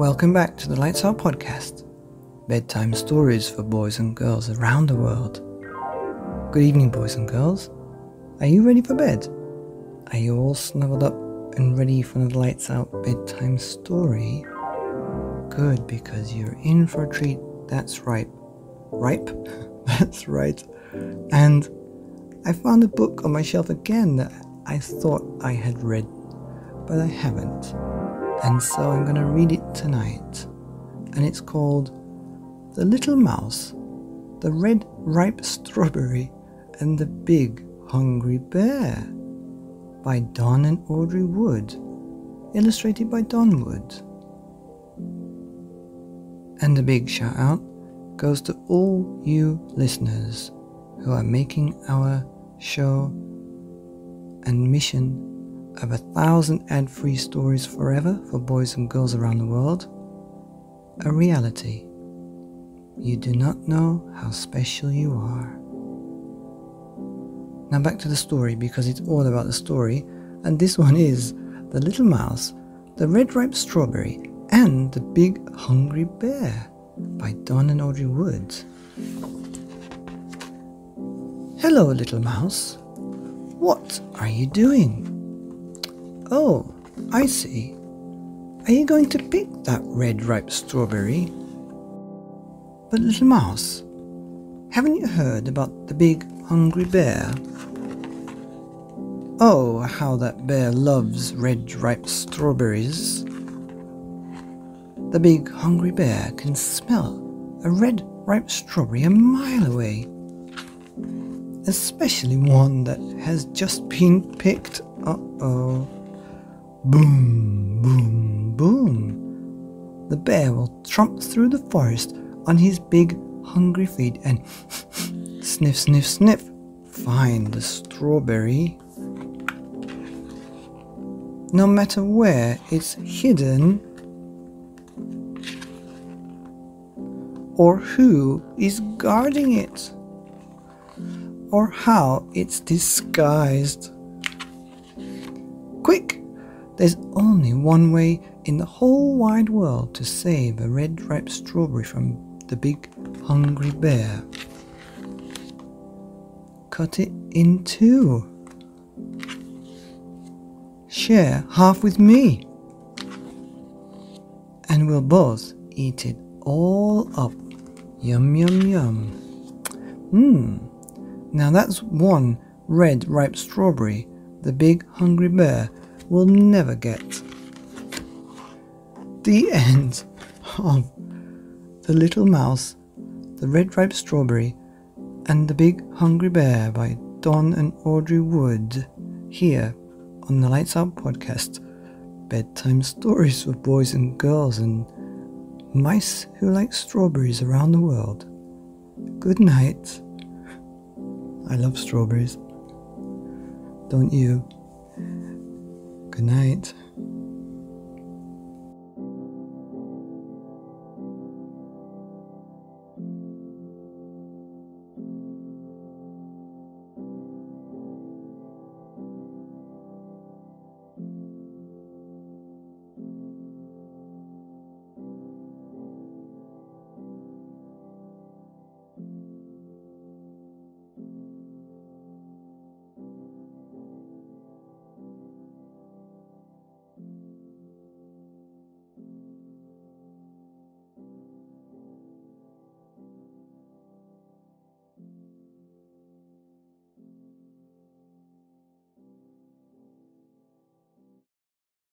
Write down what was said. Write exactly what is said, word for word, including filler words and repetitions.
Welcome back to the Lights Out Podcast, bedtime stories for boys and girls around the world. Good evening, boys and girls. Are you ready for bed? Are you all snuggled up and ready for the Lights Out Bedtime Story? Good, because you're in for a treat that's ripe. Ripe? That's right. And I found a book on my shelf again that I thought I had read, but I haven't. And so I'm going to read it tonight. And it's called The Little Mouse, The Red Ripe Strawberry, and the Big Hungry Bear by Don and Audrey Wood, illustrated by Don Wood. And a big shout out goes to all you listeners who are making our show and mission of a thousand ad-free stories forever for boys and girls around the world a reality. You do not know how special you are. Now back to the story, because it's all about the story, and this one is The Little Mouse, The Red Ripe Strawberry, and The Big Hungry Bear by Don and Audrey Wood. Hello, little mouse. What are you doing? Oh, I see. Are you going to pick that red ripe strawberry? But little mouse, haven't you heard about the big hungry bear? Oh, how that bear loves red ripe strawberries. The big hungry bear can smell a red ripe strawberry a mile away, especially one that has just been picked. Uh-oh. Boom, boom, boom. The bear will tromp through the forest on his big, hungry feet and sniff, sniff, sniff, find the strawberry. No matter where it's hidden or who is guarding it or how it's disguised. Quick! There's only one way in the whole wide world to save a red ripe strawberry from the big hungry bear. Cut it in two. Share half with me, and we'll both eat it all up. Yum, yum, yum. Mmm. Now that's one red ripe strawberry the big hungry bear will never get. The end of The Little Mouse, The Red Ripe Strawberry, and The Big Hungry Bear by Don and Audrey Wood, here on the Lights Out Podcast, bedtime stories for boys and girls and mice who like strawberries around the world. Good night. I love strawberries. Don't you? Good night.